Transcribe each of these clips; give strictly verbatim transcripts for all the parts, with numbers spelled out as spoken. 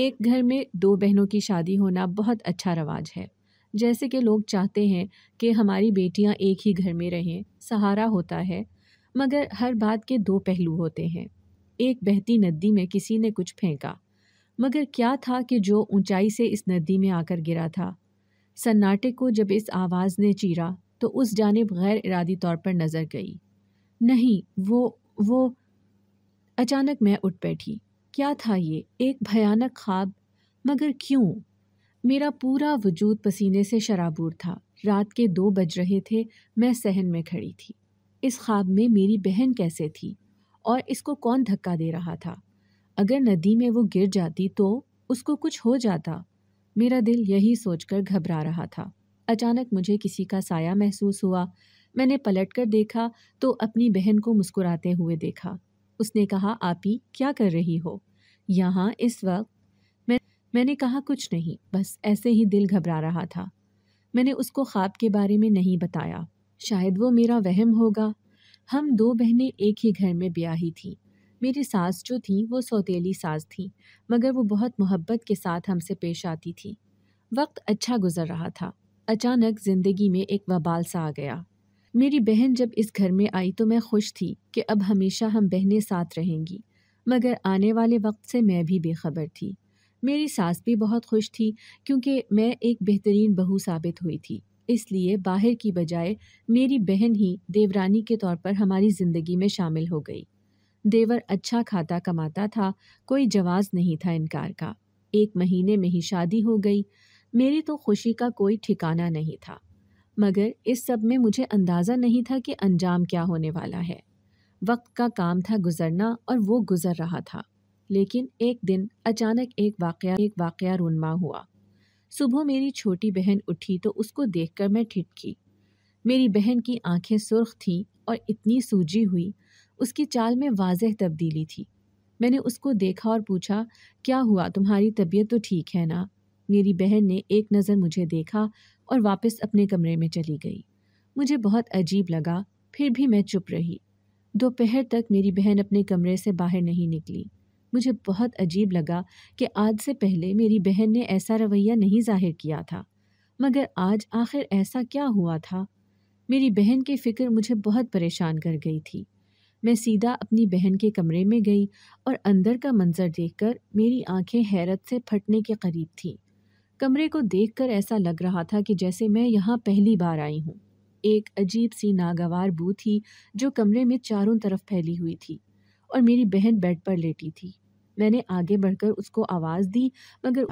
एक घर में दो बहनों की शादी होना बहुत अच्छा रवाज है। जैसे कि लोग चाहते हैं कि हमारी बेटियां एक ही घर में रहें, सहारा होता है। मगर हर बात के दो पहलू होते हैं। एक बहती नदी में किसी ने कुछ फेंका, मगर क्या था कि जो ऊंचाई से इस नदी में आकर गिरा था। सन्नाटे को जब इस आवाज़ ने चीरा तो उस जानिब गैर इरादी तौर पर नज़र गई। नहीं, वो वो अचानक मैं उठ बैठी। क्या था ये? एक भयानक ख्वाब, मगर क्यों? मेरा पूरा वजूद पसीने से शराबूर था। रात के दो बज रहे थे। मैं सहन में खड़ी थी। इस ख्वाब में मेरी बहन कैसे थी और इसको कौन धक्का दे रहा था? अगर नदी में वो गिर जाती तो उसको कुछ हो जाता। मेरा दिल यही सोचकर घबरा रहा था। अचानक मुझे किसी का साया महसूस हुआ। मैंने पलटकर देखा तो अपनी बहन को मुस्कुराते हुए देखा। उसने कहा, आपी क्या कर रही हो यहाँ इस वक्त? मैं मैंने कहा, कुछ नहीं, बस ऐसे ही दिल घबरा रहा था। मैंने उसको ख्वाब के बारे में नहीं बताया। शायद वो मेरा वहम होगा। हम दो बहनें एक ही घर में ब्याही थीं। मेरी सास जो थी वो सौतेली सास थी, मगर वो बहुत मोहब्बत के साथ हमसे पेश आती थी। वक्त अच्छा गुजर रहा था। अचानक ज़िंदगी में एक वबाल सा आ गया। मेरी बहन जब इस घर में आई तो मैं खुश थी कि अब हमेशा हम बहनें साथ रहेंगी, मगर आने वाले वक्त से मैं भी बेखबर थी। मेरी सास भी बहुत खुश थी क्योंकि मैं एक बेहतरीन बहू साबित हुई थी। इसलिए बाहर की बजाय मेरी बहन ही देवरानी के तौर पर हमारी ज़िंदगी में शामिल हो गई। देवर अच्छा खाता कमाता था, कोई जवाज़ नहीं था इनकार का। एक महीने में ही शादी हो गई। मेरी तो खुशी का कोई ठिकाना नहीं था, मगर इस सब में मुझे अंदाज़ा नहीं था कि अंजाम क्या होने वाला है। वक्त का काम था गुजरना और वो गुजर रहा था। लेकिन एक दिन अचानक एक वाक़या एक वाक़या रुनमा हुआ। सुबह मेरी छोटी बहन उठी तो उसको देखकर मैं ठिठकी। मेरी बहन की आंखें सुर्ख थीं और इतनी सूजी हुई, उसकी चाल में वाज़ह तब्दीली थी। मैंने उसको देखा और पूछा, क्या हुआ, तुम्हारी तबीयत तो ठीक है ना? मेरी बहन ने एक नज़र मुझे देखा और वापस अपने कमरे में चली गई। मुझे बहुत अजीब लगा, फिर भी मैं चुप रही। दोपहर तक मेरी बहन अपने कमरे से बाहर नहीं निकली। मुझे बहुत अजीब लगा कि आज से पहले मेरी बहन ने ऐसा रवैया नहीं जाहिर किया था, मगर आज आखिर ऐसा क्या हुआ था? मेरी बहन की फ़िक्र मुझे बहुत परेशान कर गई थी। मैं सीधा अपनी बहन के कमरे में गई और अंदर का मंजर देखकर मेरी आंखें हैरत से फटने के करीब थीं। कमरे को देखकर ऐसा लग रहा था कि जैसे मैं यहाँ पहली बार आई हूँ। एक अजीब सी नागवार बू थी जो कमरे में चारों तरफ फैली हुई थी और मेरी बहन बेड पर लेटी थी। मैंने आगे बढ़कर उसको आवाज़ दी, मगर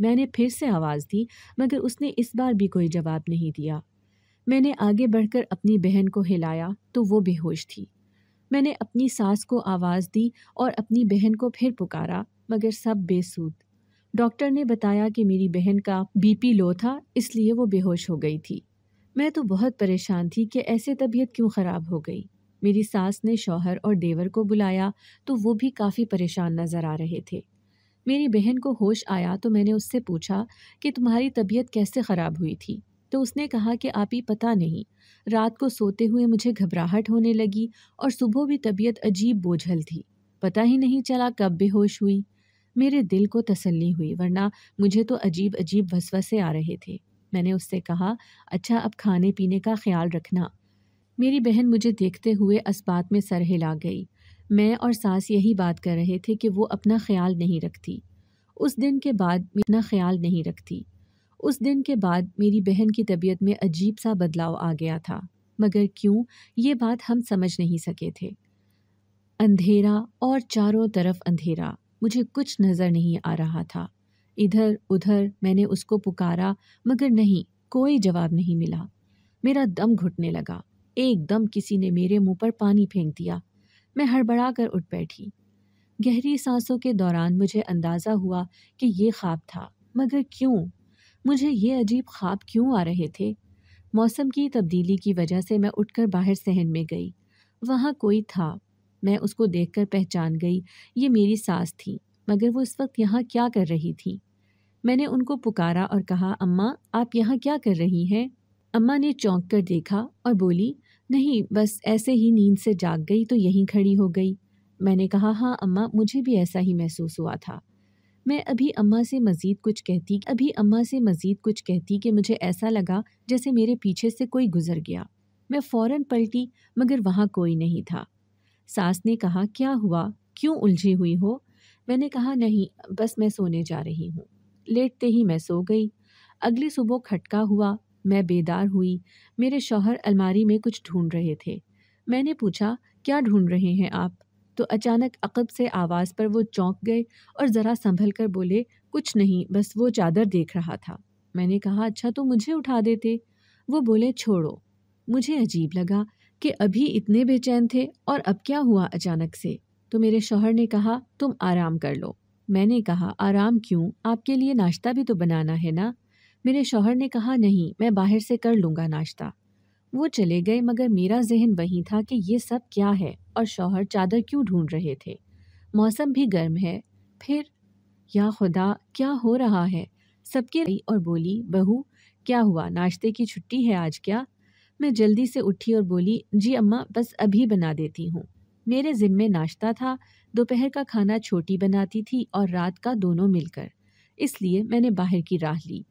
मैंने फिर से आवाज़ दी मगर उसने इस बार भी कोई जवाब नहीं दिया। मैंने आगे बढ़कर अपनी बहन को हिलाया तो वो बेहोश थी। मैंने अपनी सास को आवाज़ दी और अपनी बहन को फिर पुकारा, मगर सब बेसूध। डॉक्टर ने बताया कि मेरी बहन का बीपी लो था, इसलिए वो बेहोश हो गई थी। मैं तो बहुत परेशान थी कि ऐसे तबीयत क्यों ख़राब हो गई। मेरी सास ने शौहर और देवर को बुलाया तो वो भी काफ़ी परेशान नज़र आ रहे थे। मेरी बहन को होश आया तो मैंने उससे पूछा कि तुम्हारी तबीयत कैसे ख़राब हुई थी? तो उसने कहा कि आप ही पता नहीं, रात को सोते हुए मुझे घबराहट होने लगी और सुबह भी तबीयत अजीब बोझल थी, पता ही नहीं चला कब बेहोश हुई। मेरे दिल को तसल्ली हुई, वरना मुझे तो अजीब अजीब वसवसे आ रहे थे। मैंने उससे कहा, अच्छा अब खाने पीने का ख्याल रखना। मेरी बहन मुझे देखते हुए असबात में सर हिला गई। मैं और सास यही बात कर रहे थे कि वो अपना ख्याल नहीं रखती। उस दिन के बाद अपना ख्याल नहीं रखती उस दिन के बाद मेरी बहन की तबीयत में अजीब सा बदलाव आ गया था, मगर क्यों, ये बात हम समझ नहीं सके थे। अंधेरा और चारों तरफ अंधेरा, मुझे कुछ नज़र नहीं आ रहा था। इधर उधर मैंने उसको पुकारा, मगर नहीं, कोई जवाब नहीं मिला। मेरा दम घुटने लगा। एकदम किसी ने मेरे मुंह पर पानी फेंक दिया। मैं हड़बड़ा कर उठ बैठी। गहरी सांसों के दौरान मुझे अंदाज़ा हुआ कि ये ख्वाब था, मगर क्यों? मुझे ये अजीब ख्वाब क्यों आ रहे थे? मौसम की तब्दीली की वजह से मैं उठकर बाहर सहन में गई। वहाँ कोई था। मैं उसको देखकर पहचान गई, ये मेरी सास थी, मगर वो इस वक्त यहाँ क्या कर रही थी? मैंने उनको पुकारा और कहा, अम्मा आप यहाँ क्या कर रही हैं? अम्मा ने चौंक कर देखा और बोली, नहीं बस ऐसे ही नींद से जाग गई तो यहीं खड़ी हो गई। मैंने कहा, हाँ अम्मा, मुझे भी ऐसा ही महसूस हुआ था। मैं अभी अम्मा से मज़ीद कुछ कहती अभी अम्मा से मज़ीद कुछ कहती कि मुझे ऐसा लगा जैसे मेरे पीछे से कोई गुज़र गया। मैं फ़ौरन पलटी मगर वहाँ कोई नहीं था। सास ने कहा, क्या हुआ, क्यों उलझी हुई हो? मैंने कहा, नहीं, बस मैं सोने जा रही हूँ। लेटते ही मैं सो गई। अगली सुबह खटका हुआ, मैं बेदार हुई। मेरे शौहर अलमारी में कुछ ढूंढ रहे थे। मैंने पूछा, क्या ढूंढ रहे हैं आप? तो अचानक अकब से आवाज़ पर वो चौंक गए और ज़रा संभल कर बोले, कुछ नहीं, बस वो चादर देख रहा था। मैंने कहा, अच्छा तो मुझे उठा देते। वो बोले, छोड़ो। मुझे अजीब लगा कि अभी इतने बेचैन थे और अब क्या हुआ अचानक से। तो मेरे शौहर ने कहा, तुम आराम कर लो। मैंने कहा, आराम क्यों, आपके लिए नाश्ता भी तो बनाना है ना। मेरे शौहर ने कहा, नहीं, मैं बाहर से कर लूँगा नाश्ता। वो चले गए मगर मेरा जहन वहीं था कि ये सब क्या है और शौहर चादर क्यों ढूंढ रहे थे। मौसम भी गर्म है। फिर या खुदा, क्या हो रहा है। सबके आई और बोली, बहू क्या हुआ, नाश्ते की छुट्टी है आज क्या? मैं जल्दी से उठी और बोली, जी अम्मा, बस अभी बना देती हूँ। मेरे ज़िम्मे नाश्ता था, दोपहर का खाना छोटी बनाती थी और रात का दोनों मिलकर, इसलिए मैंने बाहर की राह ली।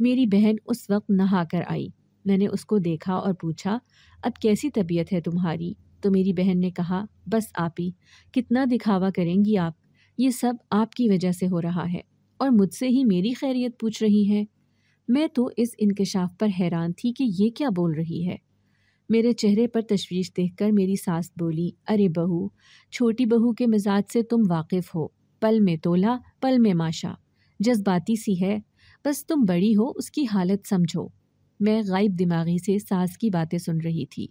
मेरी बहन उस वक्त नहा कर आई। मैंने उसको देखा और पूछा, अब कैसी तबीयत है तुम्हारी? तो मेरी बहन ने कहा, बस आप ही, कितना दिखावा करेंगी आप, ये सब आपकी वजह से हो रहा है और मुझसे ही मेरी खैरियत पूछ रही हैं। मैं तो इस इंकशाफ पर हैरान थी कि ये क्या बोल रही है। मेरे चेहरे पर तशवीश देखकर मेरी सास बोली, अरे बहू, छोटी बहू के मिजाज से तुम वाकिफ़ हो, पल में तोला पल में माशा, जज्बाती सी है, बस तुम बड़ी हो, उसकी हालत समझो। मैं गायब दिमागी से सास की बातें सुन रही थी।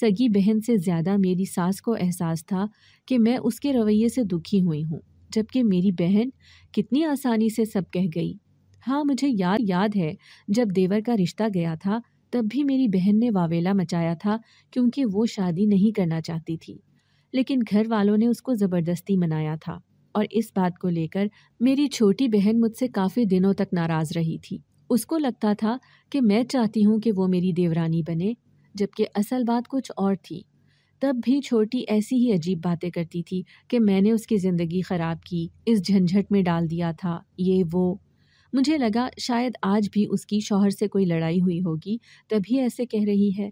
सगी बहन से ज़्यादा मेरी सास को एहसास था कि मैं उसके रवैये से दुखी हुई हूँ, जबकि मेरी बहन कितनी आसानी से सब कह गई। हाँ, मुझे याद याद है जब देवर का रिश्ता गया था तब भी मेरी बहन ने वावेला मचाया था क्योंकि वो शादी नहीं करना चाहती थी, लेकिन घर वालों ने उसको ज़बरदस्ती मनाया था और इस बात को लेकर मेरी छोटी बहन मुझसे काफ़ी दिनों तक नाराज़ रही थी। उसको लगता था कि मैं चाहती हूँ कि वो मेरी देवरानी बने, जबकि असल बात कुछ और थी। तब भी छोटी ऐसी ही अजीब बातें करती थी कि मैंने उसकी ज़िंदगी ख़राब की, इस झंझट में डाल दिया था, ये वो। मुझे लगा शायद आज भी उसकी शौहर से कोई लड़ाई हुई होगी, तभी ऐसे कह रही है।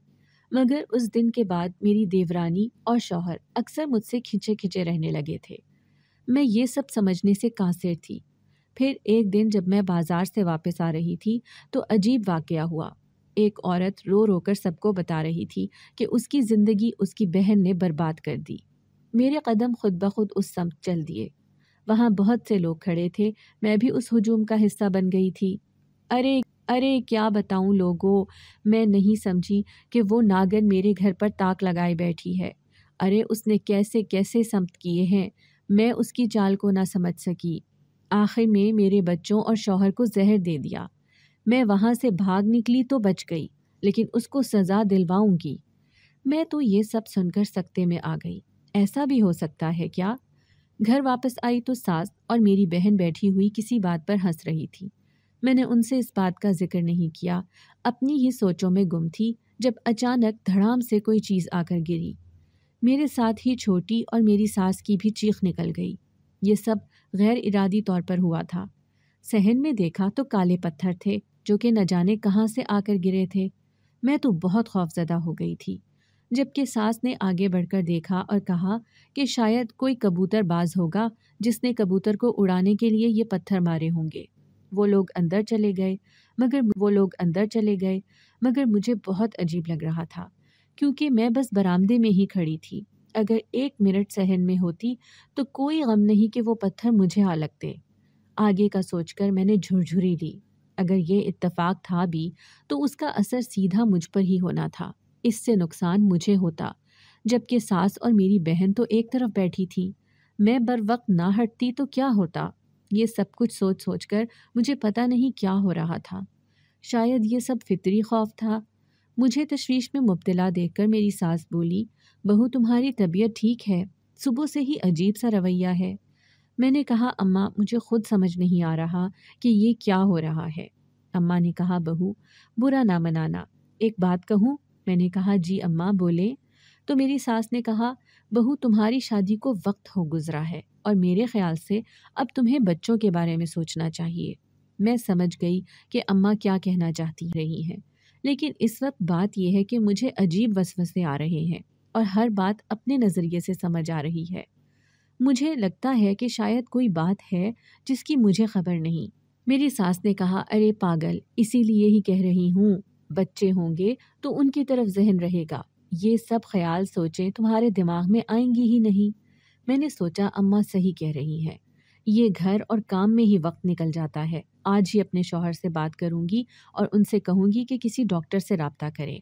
मगर उस दिन के बाद मेरी देवरानी और शौहर अक्सर मुझसे खिंचे खिंचे रहने लगे थे। मैं ये सब समझने से कासिर थी। फिर एक दिन जब मैं बाज़ार से वापस आ रही थी तो अजीब वाक़या हुआ। एक औरत रो रो कर सबको बता रही थी कि उसकी ज़िंदगी उसकी बहन ने बर्बाद कर दी। मेरे कदम खुद ब खुद उस समत चल दिए। वहाँ बहुत से लोग खड़े थे, मैं भी उस हुजूम का हिस्सा बन गई थी। अरे अरे क्या बताऊँ लोगों, मैं नहीं समझी कि वो नागन मेरे घर पर ताक लगाए बैठी है। अरे उसने कैसे कैसे समत किए हैं, मैं उसकी चाल को ना समझ सकी। आखिर में मेरे बच्चों और शौहर को जहर दे दिया। मैं वहाँ से भाग निकली तो बच गई, लेकिन उसको सज़ा दिलवाऊंगी। मैं तो ये सब सुनकर सकते में आ गई, ऐसा भी हो सकता है क्या? घर वापस आई तो सास और मेरी बहन बैठी हुई किसी बात पर हंस रही थी। मैंने उनसे इस बात का जिक्र नहीं किया, अपनी ही सोचों में गुम थी जब अचानक धड़ाम से कोई चीज़ आकर गिरी। मेरे साथ ही छोटी और मेरी सास की भी चीख निकल गई। ये सब गैर इरादी तौर पर हुआ था। सहन में देखा तो काले पत्थर थे जो कि न जाने कहाँ से आकर गिरे थे। मैं तो बहुत खौफजदा हो गई थी, जबकि सास ने आगे बढ़कर देखा और कहा कि शायद कोई कबूतरबाज होगा जिसने कबूतर को उड़ाने के लिए ये पत्थर मारे होंगे। वो लोग अंदर चले गए मगर वो लोग अंदर चले गए मगर मुझे बहुत अजीब लग रहा था क्योंकि मैं बस बरामदे में ही खड़ी थी। अगर एक मिनट सहन में होती तो कोई गम नहीं कि वो पत्थर मुझे आ लगते। आगे का सोचकर मैंने झुरझुरी ली। अगर ये इत्तेफाक था भी तो उसका असर सीधा मुझ पर ही होना था, इससे नुकसान मुझे होता, जबकि सास और मेरी बहन तो एक तरफ बैठी थी। मैं बर वक्त ना हटती तो क्या होता। ये सब कुछ सोच सोच कर मुझे पता नहीं क्या हो रहा था। शायद ये सब फितरी खौफ था। मुझे तशवीश में मुब्तला देखकर मेरी सास बोली, बहू तुम्हारी तबीयत ठीक है, सुबह से ही अजीब सा रवैया है। मैंने कहा, अम्मा मुझे खुद समझ नहीं आ रहा कि ये क्या हो रहा है। अम्मा ने कहा, बहू बुरा ना मनाना, एक बात कहूँ? मैंने कहा, जी अम्मा बोले। तो मेरी सास ने कहा, बहू तुम्हारी शादी को वक्त हो गुज़रा है और मेरे ख़्याल से अब तुम्हें बच्चों के बारे में सोचना चाहिए। मैं समझ गई कि अम्मा क्या कहना चाहती रही हैं, लेकिन इस वक्त बात यह है कि मुझे अजीब वसवसे आ रहे हैं और हर बात अपने नज़रिए से समझ आ रही है। मुझे लगता है कि शायद कोई बात है जिसकी मुझे खबर नहीं। मेरी सास ने कहा, अरे पागल, इसीलिए ही कह रही हूँ, बच्चे होंगे तो उनकी तरफ जहन रहेगा, ये सब ख्याल सोचें तुम्हारे दिमाग में आएंगी ही नहीं। मैंने सोचा अम्मा सही कह रही हैं, ये घर और काम में ही वक्त निकल जाता है। आज ही अपने शौहर से बात करूँगी और उनसे कहूँगी कि किसी डॉक्टर से रब्ता करें।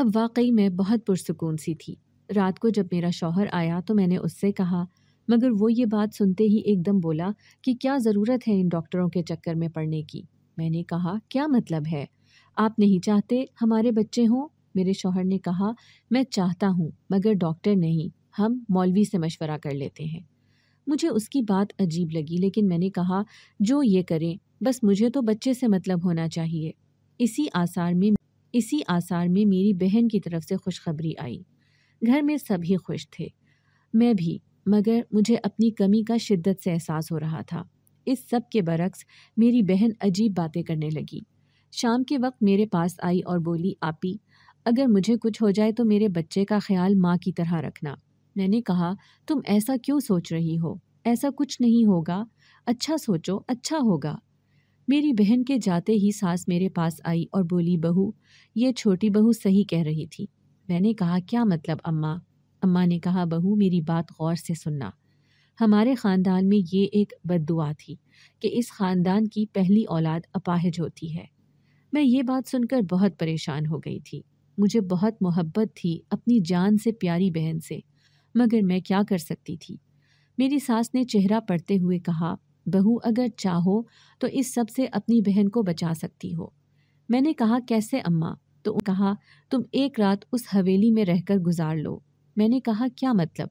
अब वाकई मैं बहुत पुरसुकून सी थी। रात को जब मेरा शौहर आया तो मैंने उससे कहा, मगर वो ये बात सुनते ही एकदम बोला कि क्या ज़रूरत है इन डॉक्टरों के चक्कर में पड़ने की। मैंने कहा, क्या मतलब है, आप नहीं चाहते हमारे बच्चे हों? मेरे शौहर ने कहा, मैं चाहता हूँ मगर डॉक्टर नहीं, हम मौलवी से मशवरा कर लेते हैं। मुझे उसकी बात अजीब लगी, लेकिन मैंने कहा जो ये करें, बस मुझे तो बच्चे से मतलब होना चाहिए। इसी आसार में इसी आसार में मेरी बहन की तरफ से खुशखबरी आई। घर में सभी खुश थे, मैं भी, मगर मुझे अपनी कमी का शिद्दत से एहसास हो रहा था। इस सब के बरक्स मेरी बहन अजीब बातें करने लगी। शाम के वक्त मेरे पास आई और बोली, आपी, अगर मुझे कुछ हो जाए तो मेरे बच्चे का ख्याल माँ की तरह रखना। मैंने कहा, तुम ऐसा क्यों सोच रही हो, ऐसा कुछ नहीं होगा, अच्छा सोचो, अच्छा होगा। मेरी बहन के जाते ही सास मेरे पास आई और बोली, बहू, ये छोटी बहू सही कह रही थी। मैंने कहा, क्या मतलब अम्मा? अम्मा ने कहा, बहू मेरी बात गौर से सुनना, हमारे ख़ानदान में ये एक बददुआ थी कि इस ख़ानदान की पहली औलाद अपाहिज होती है। मैं ये बात सुनकर बहुत परेशान हो गई थी। मुझे बहुत मोहब्बत थी अपनी जान से प्यारी बहन से, मगर मैं क्या कर सकती थी। मेरी सास ने चेहरा पढ़ते हुए कहा, बहू अगर चाहो तो इस सब से अपनी बहन को बचा सकती हो। मैंने कहा, कैसे अम्मा? तो उन्होंने कहा, तुम एक रात उस हवेली में रहकर गुजार लो। मैंने कहा, क्या मतलब?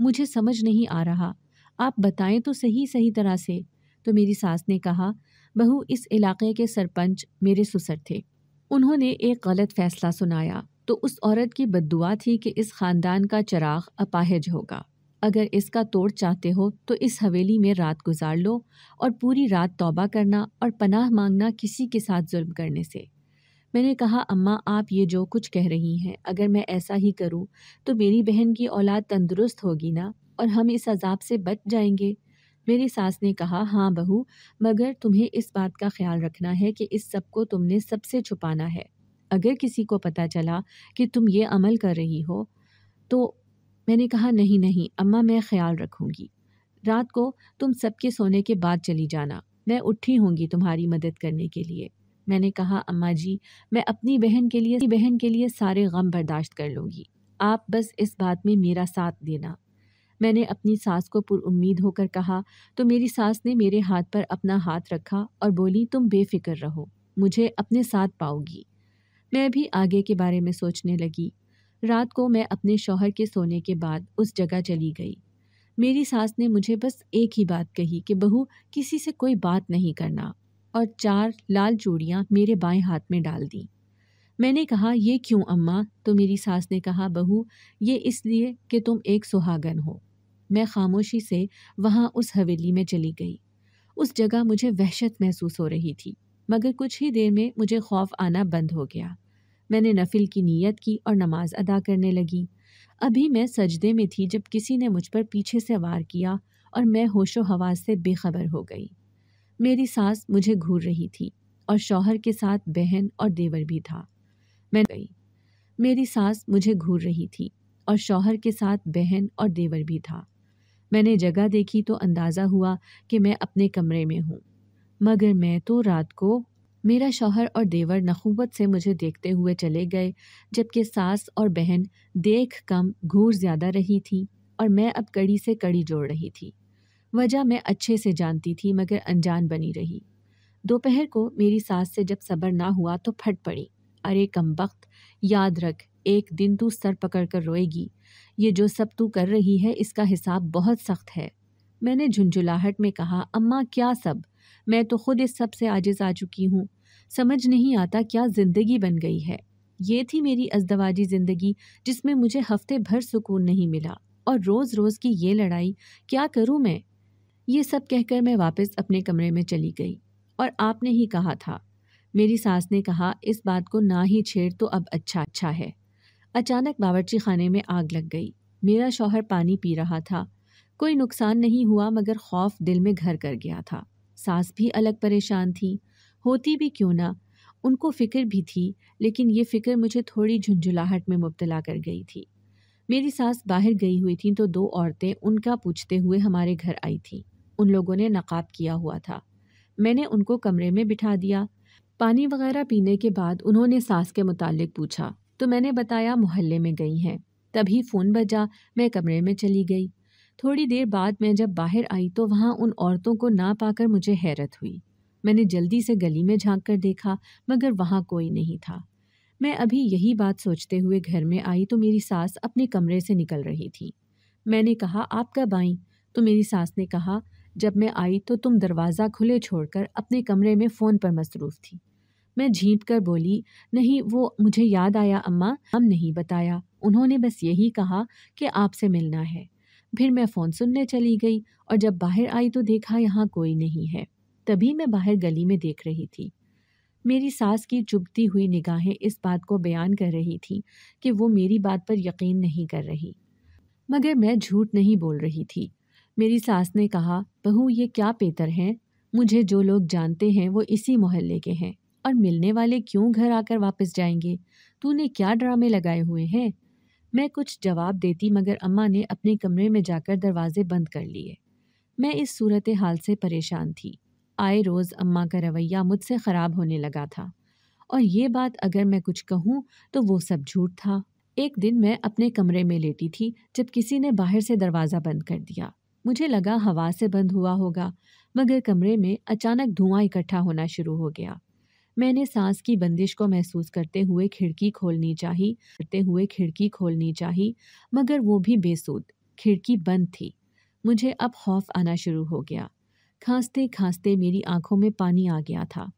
मुझे समझ नहीं आ रहा, आप बताएं तो सही सही तरह से। तो मेरी सास ने कहा, बहू इस इलाके के सरपंच मेरे ससुर थे, उन्होंने एक गलत फ़ैसला सुनाया तो उस औरत की बद्दुआ थी कि इस ख़ानदान का चिराग अपाहिज होगा। अगर इसका तोड़ चाहते हो तो इस हवेली में रात गुजार लो और पूरी रात तौबा करना और पनाह मांगना किसी के साथ जुल्म करने से। मैंने कहा, अम्मा आप ये जो कुछ कह रही हैं, अगर मैं ऐसा ही करूं तो मेरी बहन की औलाद तंदुरुस्त होगी ना और हम इस अजाब से बच जाएंगे। मेरी सास ने कहा, हाँ बहू, मगर तुम्हें इस बात का ख्याल रखना है कि इस सब को तुमने सबसे छुपाना है। अगर किसी को पता चला कि तुम ये अमल कर रही हो तो। मैंने कहा, नहीं नहीं अम्मा, मैं ख्याल रखूँगी। रात को तुम सबके सोने के बाद चली जाना, मैं उठी होंगी तुम्हारी मदद करने के लिए। मैंने कहा, अम्मा जी मैं अपनी बहन के लिए अपनी बहन के लिए सारे गम बर्दाश्त कर लूँगी, आप बस इस बात में मेरा साथ देना। मैंने अपनी सास को पुरुम्मीद होकर कहा तो मेरी सास ने मेरे हाथ पर अपना हाथ रखा और बोली, तुम बेफिक्र रहो, मुझे अपने साथ पाओगी। मैं भी आगे के बारे में सोचने लगी। रात को मैं अपने शौहर के सोने के बाद उस जगह चली गई। मेरी सास ने मुझे बस एक ही बात कही कि बहू किसी से कोई बात नहीं करना, और चार लाल चूड़ियाँ मेरे बाएं हाथ में डाल दी। मैंने कहा, ये क्यों अम्मा? तो मेरी सास ने कहा, बहू ये इसलिए कि तुम एक सुहागन हो। मैं खामोशी से वहाँ उस हवेली में चली गई। उस जगह मुझे वहशत महसूस हो रही थी, मगर कुछ ही देर में मुझे खौफ आना बंद हो गया। मैंने नफिल की नीयत की और नमाज अदा करने लगी। अभी मैं सजदे में थी जब किसी ने मुझ पर पीछे से वार किया और मैं होशो हवास से बेखबर हो गई। मेरी सास मुझे घूर रही थी और शौहर के साथ बहन और देवर भी था। मैं गई मेरी सास मुझे घूर रही थी और शौहर के साथ बहन और देवर भी था। मैंने जगह देखी तो अंदाज़ा हुआ कि मैं अपने कमरे में हूँ, मगर मैं तो रात को। मेरा शौहर और देवर नखूबत से मुझे देखते हुए चले गए, जबकि सास और बहन देख कम घूर ज़्यादा रही थी और मैं अब कड़ी से कड़ी जोड़ रही थी। वजह मैं अच्छे से जानती थी, मगर अनजान बनी रही। दोपहर को मेरी सास से जब सब्र ना हुआ तो फट पड़ी, अरे कमबख्त, याद रख एक दिन तू सर पकड़ कर रोएगी, ये जो सब तू कर रही है इसका हिसाब बहुत सख्त है। मैंने झुंझुलाहट में कहा, अम्मा क्या सब, मैं तो खुद इस सब से आजिज़ आ चुकी हूँ, समझ नहीं आता क्या ज़िंदगी बन गई है। ये थी मेरी अज़दवाजी ज़िंदगी जिसमें मुझे हफ्ते भर सुकून नहीं मिला, और रोज़ रोज़ की ये लड़ाई, क्या करूँ मैं। ये सब कहकर मैं वापस अपने कमरे में चली गई। और आपने ही कहा था, मेरी सास ने कहा, इस बात को ना ही छेड़ तो अब अच्छा अच्छा है। अचानक बावर्ची खाने में आग लग गई। मेरा शौहर पानी पी रहा था। कोई नुकसान नहीं हुआ, मगर खौफ दिल में घर कर गया था। सास भी अलग परेशान थी, होती भी क्यों ना, उनको फ़िक्र भी थी, लेकिन ये फ़िक्र मुझे थोड़ी झुंझुलाहट में मुब्तला कर गई थी। मेरी सास बाहर गई हुई थी तो दो औरतें उनका पूछते हुए हमारे घर आई थीं। उन लोगों ने नकाब किया हुआ था। मैंने उनको कमरे में बिठा दिया। पानी वगैरह पीने के बाद उन्होंने सास के मुतालिक पूछा तो मैंने बताया मोहल्ले में गई हैं। तभी फ़ोन बजा, मैं कमरे में चली गई। थोड़ी देर बाद मैं जब बाहर आई तो वहाँ उन औरतों को ना पाकर मुझे हैरत हुई। मैंने जल्दी से गली में झांक कर देखा, मगर वहाँ कोई नहीं था। मैं अभी यही बात सोचते हुए घर में आई तो मेरी सास अपने कमरे से निकल रही थी। मैंने कहा, आप कब आईं? तो मेरी सास ने कहा, जब मैं आई तो तुम दरवाज़ा खुले छोड़कर अपने कमरे में फ़ोन पर मसरूफ़ थी। मैं झींप कर बोली, नहीं, वो मुझे याद आया अम्मा, हम नहीं बताया, उन्होंने बस यही कहा कि आपसे मिलना है। फिर मैं फ़ोन सुनने चली गई और जब बाहर आई तो देखा यहाँ कोई नहीं है। तभी मैं बाहर गली में देख रही थी। मेरी सास की चुभती हुई निगाहें इस बात को बयान कर रही थी कि वो मेरी बात पर यकीन नहीं कर रही, मगर मैं झूठ नहीं बोल रही थी। मेरी सास ने कहा, बहू ये क्या पेतर हैं, मुझे जो लोग जानते हैं वो इसी मोहल्ले के हैं और मिलने वाले क्यों घर आकर वापस जाएंगे, तूने क्या ड्रामे लगाए हुए हैं। मैं कुछ जवाब देती, मगर अम्मा ने अपने कमरे में जाकर दरवाजे बंद कर लिए। मैं इस सूरत हाल से परेशान थी। आए रोज़ अम्मा का रवैया मुझसे ख़राब होने लगा था और ये बात अगर मैं कुछ कहूँ तो वो सब झूठ था। एक दिन मैं अपने कमरे में लेटी थी जब किसी ने बाहर से दरवाज़ा बंद कर दिया। मुझे लगा हवा से बंद हुआ होगा, मगर कमरे में अचानक धुआं इकट्ठा होना शुरू हो गया। मैंने सांस की बंदिश को महसूस करते हुए खिड़की खोलनी चाही करते हुए खिड़की खोलनी चाही मगर वो भी बेसूद, खिड़की बंद थी। मुझे अब खौफ आना शुरू हो गया। खांसते खांसते मेरी आंखों में पानी आ गया था।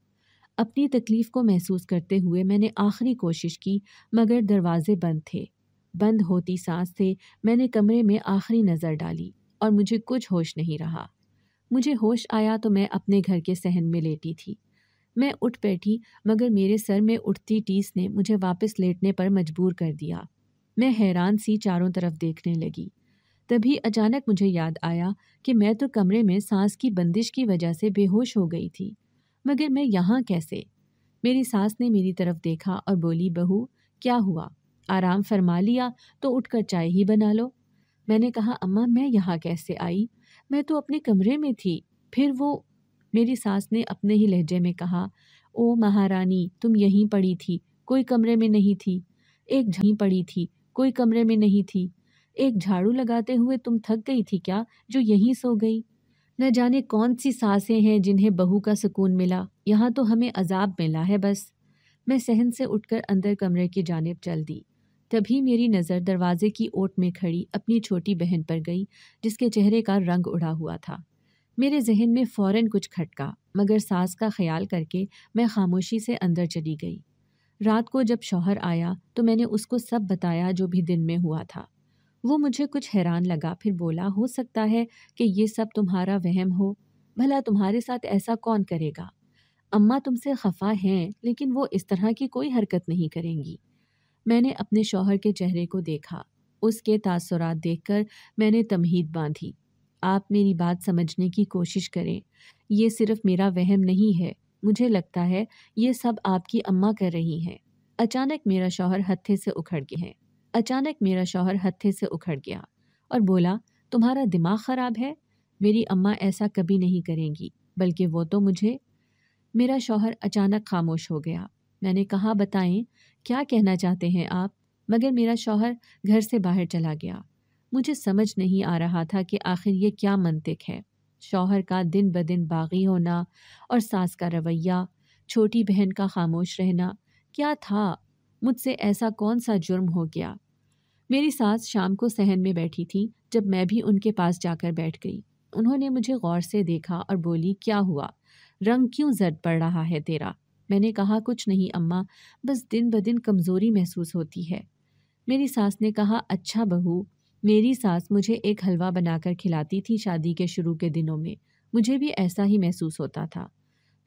अपनी तकलीफ़ को महसूस करते हुए मैंने आखिरी कोशिश की, मगर दरवाजे बंद थे। बंद होती सांस से मैंने कमरे में आखिरी नज़र डाली और मुझे कुछ होश नहीं रहा। मुझे होश आया तो मैं अपने घर के सहन में लेटी थी। मैं उठ बैठी, मगर मेरे सर में उठती टीस ने मुझे वापस लेटने पर मजबूर कर दिया। मैं हैरान सी चारों तरफ देखने लगी। तभी अचानक मुझे याद आया कि मैं तो कमरे में सांस की बंदिश की वजह से बेहोश हो गई थी, मगर मैं यहाँ कैसे। मेरी सास ने मेरी तरफ देखा और बोली, बहू क्या हुआ, आराम फरमा लिया तो उठकर चाय ही बना लो। मैंने कहा, अम्मा मैं यहाँ कैसे आई, मैं तो अपने कमरे में थी। फिर वो, मेरी सास ने अपने ही लहजे में कहा, ओ महारानी तुम यहीं पड़ी थी, कोई कमरे में नहीं थी। एक झड़ी पड़ी थी, कोई कमरे में नहीं थी। एक झाड़ू लगाते हुए तुम थक गई थी क्या, जो यहीं सो गई। न जाने कौन सी सासें हैं जिन्हें बहू का सुकून मिला, यहाँ तो हमें अजाब मिला है बस। मैं सहन से उठकर अंदर कमरे की जानिब चल दी। तभी मेरी नज़र दरवाजे की ओट में खड़ी अपनी छोटी बहन पर गई, जिसके चेहरे का रंग उड़ा हुआ था। मेरे जहन में फ़ौरन कुछ खटका, मगर सास का ख्याल करके मैं खामोशी से अंदर चली गई। रात को जब शौहर आया तो मैंने उसको सब बताया जो भी दिन में हुआ था। वो मुझे कुछ हैरान लगा, फिर बोला, हो सकता है कि ये सब तुम्हारा वहम हो, भला तुम्हारे साथ ऐसा कौन करेगा। अम्मा तुमसे खफा हैं, लेकिन वो इस तरह की कोई हरकत नहीं करेंगी। मैंने अपने शौहर के चेहरे को देखा। उसके तासुरात देखकर मैंने तमहीद बांधी, आप मेरी बात समझने की कोशिश करें, ये सिर्फ़ मेरा वहम नहीं है, मुझे लगता है ये सब आपकी अम्मा कर रही हैं। अचानक मेरा शौहर हत्थे से उखड़ गए हैं अचानक मेरा शौहर हत्थे से उखड़ गया और बोला, तुम्हारा दिमाग ख़राब है, मेरी अम्मा ऐसा कभी नहीं करेंगी, बल्कि वो तो मुझे। मेरा शौहर अचानक खामोश हो गया। मैंने कहा, बताएं क्या कहना चाहते हैं आप, मगर मेरा शौहर घर से बाहर चला गया। मुझे समझ नहीं आ रहा था कि आखिर ये क्या मंतिक है, शौहर का दिन ब दिन बागी होना और सास का रवैया, छोटी बहन का खामोश रहना, क्या था, मुझसे ऐसा कौन सा जुर्म हो गया। मेरी सास शाम को सहन में बैठी थी जब मैं भी उनके पास जाकर बैठ गई। उन्होंने मुझे गौर से देखा और बोली, क्या हुआ, रंग क्यों जर्द पड़ रहा है तेरा। मैंने कहा, कुछ नहीं अम्मा, बस दिन ब दिन कमज़ोरी महसूस होती है। मेरी सास ने कहा, अच्छा बहू मेरी सास मुझे एक हलवा बनाकर खिलाती थी शादी के शुरू के दिनों में, मुझे भी ऐसा ही महसूस होता था।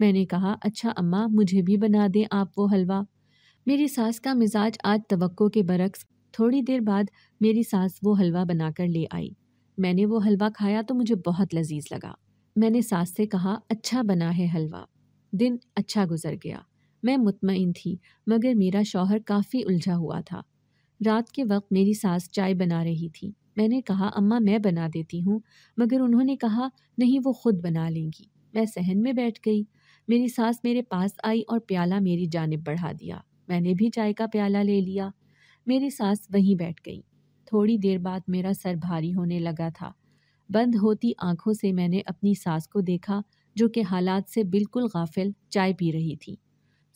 मैंने कहा, अच्छा अम्मा मुझे भी बना दें आप वो हलवा। मेरी सास का मिजाज आज तवक्को के बरक्स। थोड़ी देर बाद मेरी सास वो हलवा बनाकर ले आई। मैंने वो हलवा खाया तो मुझे बहुत लजीज लगा। मैंने सास से कहा, अच्छा बना है हलवा। दिन अच्छा गुजर गया। मैं मुतमईन थी, मगर मेरा शौहर काफ़ी उलझा हुआ था। रात के वक्त मेरी सास चाय बना रही थी। मैंने कहा, अम्मा मैं बना देती हूँ, मगर उन्होंने कहा नहीं वो खुद बना लेंगी। मैं सहन में बैठ गई। मेरी सास मेरे पास आई और प्याला मेरी जानिब बढ़ा दिया। मैंने भी चाय का प्याला ले लिया। मेरी सास वहीं बैठ गई। थोड़ी देर बाद मेरा सर भारी होने लगा था। बंद होती आंखों से मैंने अपनी सास को देखा, जो कि हालात से बिल्कुल गाफिल चाय पी रही थी।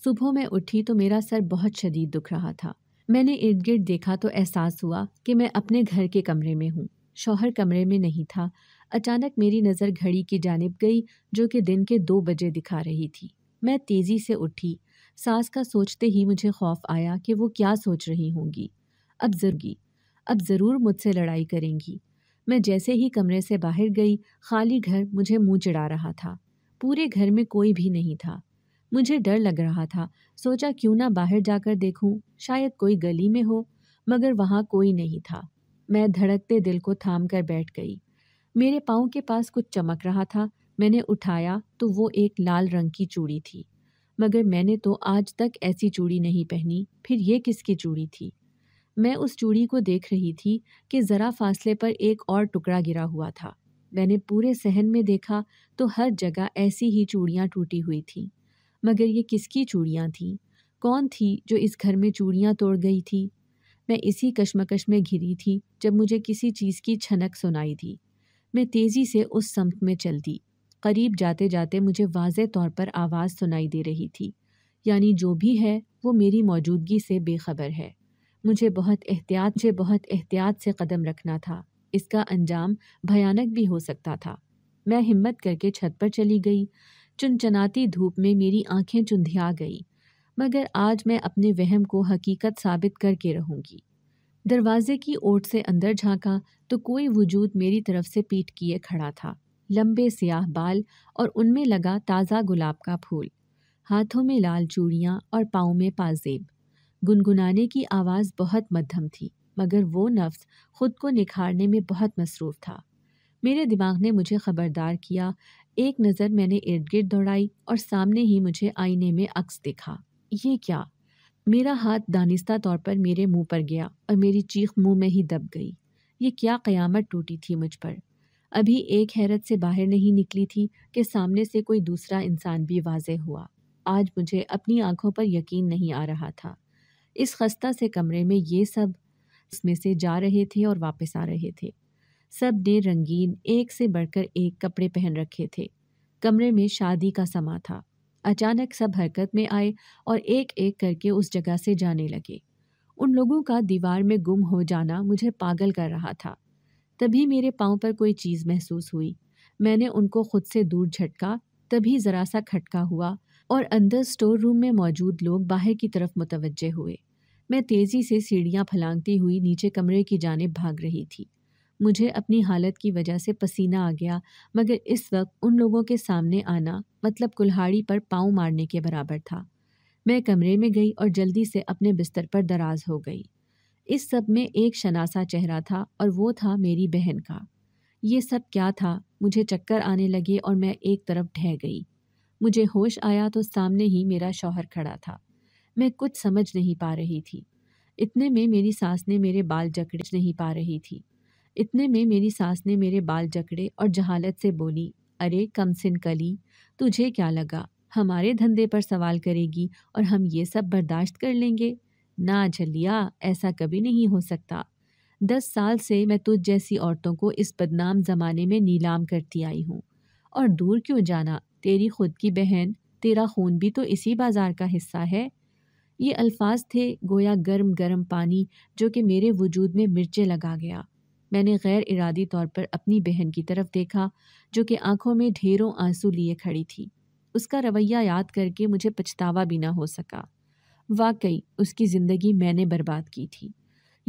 सुबह मैं उठी तो मेरा सर बहुत शदीद दुख रहा था। मैंने इर्द गिर्द देखा तो एहसास हुआ कि मैं अपने घर के कमरे में हूँ। शौहर कमरे में नहीं था। अचानक मेरी नज़र घड़ी की जानिब गई, जो कि दिन के दो बजे दिखा रही थी। मैं तेज़ी से उठी। सास का सोचते ही मुझे खौफ आया कि वो क्या सोच रही होंगी। अब ज़रूरी अब ज़रूर मुझसे लड़ाई करेंगी। मैं जैसे ही कमरे से बाहर गई, खाली घर मुझे मुँह चिढ़ा रहा था। पूरे घर में कोई भी नहीं था। मुझे डर लग रहा था। सोचा क्यों ना बाहर जाकर देखूं, शायद कोई गली में हो, मगर वहां कोई नहीं था। मैं धड़कते दिल को थाम कर बैठ गई। मेरे पाँव के पास कुछ चमक रहा था। मैंने उठाया तो वो एक लाल रंग की चूड़ी थी, मगर मैंने तो आज तक ऐसी चूड़ी नहीं पहनी, फिर ये किसकी चूड़ी थी? मैं उस चूड़ी को देख रही थी कि ज़रा फासले पर एक और टुकड़ा गिरा हुआ था। मैंने पूरे सहन में देखा तो हर जगह ऐसी ही चूड़ियाँ टूटी हुई थीं, मगर ये किसकी चूड़ियाँ थीं? कौन थी जो इस घर में चूड़ियाँ तोड़ गई थी? मैं इसी कशमकश में घिरी थी जब मुझे किसी चीज़ की छनक सुनाई दी। मैं तेज़ी से उस समत में चल दी। करीब जाते जाते मुझे वाज़े तौर पर आवाज़ सुनाई दे रही थी, यानी जो भी है वो मेरी मौजूदगी से बेखबर है। मुझे बहुत एहतियात मुझे बहुत एहतियात से कदम रखना था। इसका अंजाम भयानक भी हो सकता था। मैं हिम्मत करके छत पर चली गई। चुनचनाती धूप में मेरी आंखें चुंधिया गई, मगर आज मैं अपने वहम को हकीकत साबित करके रहूंगी। दरवाजे की ओट से अंदर झांका तो कोई वजूद मेरी तरफ से पीठ किए खड़ा था। लंबे स्याह बाल और उनमें लगा ताज़ा गुलाब का फूल, हाथों में लाल चूड़ियाँ और पाँव में पाजेब। गुनगुनाने की आवाज़ बहुत मध्यम थी, मगर वो नफ्स खुद को निखारने में बहुत मसरूफ़ था। मेरे दिमाग ने मुझे ख़बरदार किया। एक नज़र मैंने इर्द गिर्द दौड़ाई और सामने ही मुझे आईने में अक्स देखा। ये क्या? मेरा हाथ दानिस्ता तौर पर मेरे मुंह पर गया और मेरी चीख मुंह में ही दब गई। ये क्या क़यामत टूटी थी मुझ पर? अभी एक हैरत से बाहर नहीं निकली थी कि सामने से कोई दूसरा इंसान भी वाज़ेह हुआ। आज मुझे अपनी आंखों पर यकीन नहीं आ रहा था। इस खस्ता से कमरे में ये सब इसमें से जा रहे थे और वापस आ रहे थे। सब ने रंगीन एक से बढ़कर एक कपड़े पहन रखे थे। कमरे में शादी का समा था। अचानक सब हरकत में आए और एक एक करके उस जगह से जाने लगे। उन लोगों का दीवार में गुम हो जाना मुझे पागल कर रहा था। तभी मेरे पाँव पर कोई चीज़ महसूस हुई। मैंने उनको खुद से दूर झटका, तभी ज़रा सा खटका हुआ और अंदर स्टोर रूम में मौजूद लोग बाहर की तरफ मुतवज्जे हुए। मैं तेज़ी से सीढ़ियाँ फलांगती हुई नीचे कमरे की जानिब भाग रही थी। मुझे अपनी हालत की वजह से पसीना आ गया, मगर इस वक्त उन लोगों के सामने आना मतलब कुल्हाड़ी पर पाँव मारने के बराबर था। मैं कमरे में गई और जल्दी से अपने बिस्तर पर दराज हो गई। इस सब में एक शनासा चेहरा था और वो था मेरी बहन का। ये सब क्या था? मुझे चक्कर आने लगे और मैं एक तरफ ढह गई। मुझे होश आया तो सामने ही मेरा शौहर खड़ा था। मैं कुछ समझ नहीं पा रही थी। इतने में मेरी सास ने मेरे बाल जकड़े नहीं पा रही थी इतने में मेरी सास ने मेरे बाल जकड़े और जहालत से बोली, अरे कमसिन कली, तुझे क्या लगा हमारे धंधे पर सवाल करेगी और हम ये सब बर्दाश्त कर लेंगे? ना झलिया, ऐसा कभी नहीं हो सकता। दस साल से मैं तुझ जैसी औरतों को इस बदनाम ज़माने में नीलाम करती आई हूँ। और दूर क्यों जाना, तेरी खुद की बहन, तेरा खून भी तो इसी बाज़ार का हिस्सा है। ये अल्फाज थे गोया गर्म गर्म पानी, जो कि मेरे वजूद में मिर्चे लगा गया। मैंने गैर इरादी तौर पर अपनी बहन की तरफ देखा, जो कि आंखों में ढेरों आंसू लिए खड़ी थी। उसका रवैया याद करके मुझे पछतावा भी ना हो सका। वाकई उसकी ज़िंदगी मैंने बर्बाद की थी।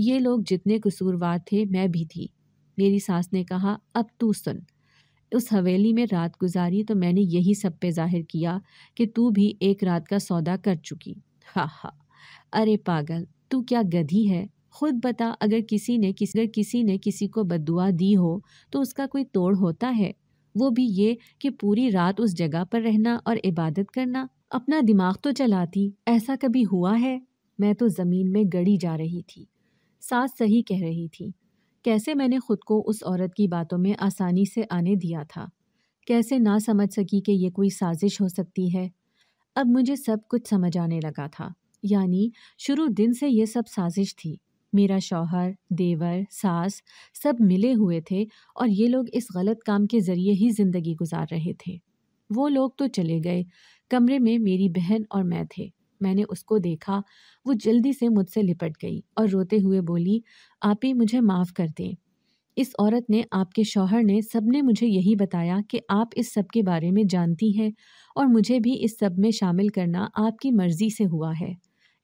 ये लोग जितने कसूरवार थे मैं भी थी। मेरी सास ने कहा, अब तू सुन, उस हवेली में रात गुजारी तो मैंने यही सब पे जाहिर किया कि तू भी एक रात का सौदा कर चुकी। हा हा, अरे पागल, तू क्या गधी है? खुद बता, अगर किसी ने किस अगर किसी ने किसी को बद्दुआ दी हो तो उसका कोई तोड़ होता है? वो भी ये कि पूरी रात उस जगह पर रहना और इबादत करना। अपना दिमाग तो चलाती, ऐसा कभी हुआ है? मैं तो ज़मीन में गड़ी जा रही थी। सास सही कह रही थी। कैसे मैंने खुद को उस औरत की बातों में आसानी से आने दिया था, कैसे ना समझ सकी कि ये कोई साजिश हो सकती है। अब मुझे सब कुछ समझ आने लगा था। यानी शुरू दिन से ये सब साजिश थी। मेरा शौहर, देवर, सास सब मिले हुए थे और ये लोग इस गलत काम के ज़रिए ही ज़िंदगी गुजार रहे थे। वो लोग तो चले गए। कमरे में मेरी बहन और मैं थे। मैंने उसको देखा। वो जल्दी से मुझसे लिपट गई और रोते हुए बोली, आप ही मुझे माफ़ कर दें। इस औरत ने, आपके शौहर ने, सबने मुझे यही बताया कि आप इस सब के बारे में जानती हैं और मुझे भी इस सब में शामिल करना आपकी मर्ज़ी से हुआ है,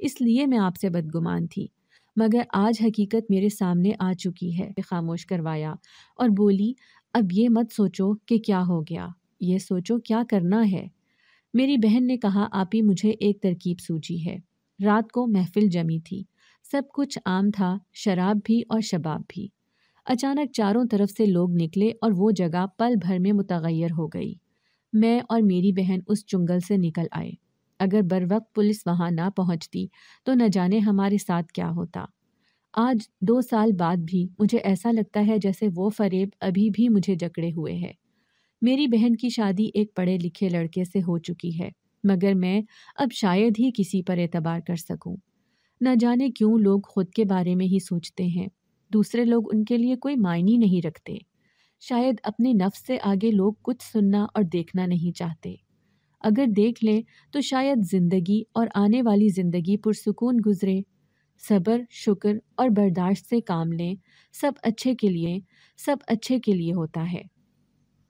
इसलिए मैं आपसे बदगुमान थी। मगर आज हकीकत मेरे सामने आ चुकी है। खामोश करवाया और बोली, अब ये मत सोचो कि क्या हो गया, ये सोचो क्या करना है। मेरी बहन ने कहा, आप ही मुझे एक तरकीब सूझी है। रात को महफिल जमी थी, सब कुछ आम था, शराब भी और शबाब भी। अचानक चारों तरफ से लोग निकले और वो जगह पल भर में मुतगैर हो गई। मैं और मेरी बहन उस चुंगल से निकल आए। अगर बर वक्त पुलिस वहाँ ना पहुँचती तो न जाने हमारे साथ क्या होता। आज दो साल बाद भी मुझे ऐसा लगता है जैसे वो फरेब अभी भी मुझे जकड़े हुए है। मेरी बहन की शादी एक पढ़े लिखे लड़के से हो चुकी है, मगर मैं अब शायद ही किसी पर एतबार कर सकूं। न जाने क्यों लोग खुद के बारे में ही सोचते हैं, दूसरे लोग उनके लिए कोई मायने नहीं रखते। शायद अपने नफ्स से आगे लोग कुछ सुनना और देखना नहीं चाहते। अगर देख लें तो शायद ज़िंदगी और आने वाली ज़िंदगी पुरसुकून गुजरे। सब्र, शुक्र और बर्दाश्त से काम लें। सब अच्छे के लिए सब अच्छे के लिए होता है।